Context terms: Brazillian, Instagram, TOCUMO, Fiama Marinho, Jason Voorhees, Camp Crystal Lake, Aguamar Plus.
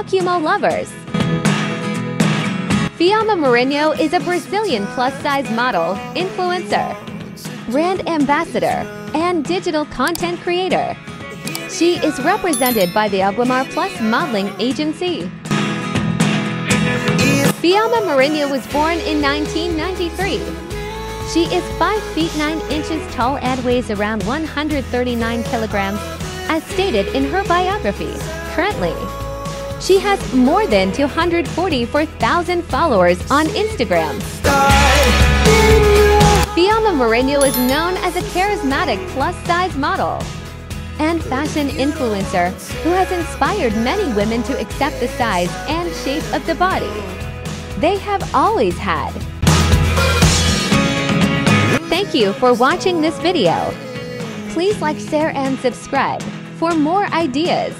TOCUMO lovers. Fiama Marinho is a Brazilian plus-size model, influencer, brand ambassador, and digital content creator. She is represented by the Aguamar Plus modeling agency. Fiama Marinho was born in 1993. She is 5 feet 9 inches tall and weighs around 139 kilograms, as stated in her biography. Currently, she has more than 244,000 followers on Instagram. Fiama Marinho is known as a charismatic plus-size model and fashion influencer who has inspired many women to accept the size and shape of the body they have always had. Thank you for watching this video. Please like, share, and subscribe for more ideas.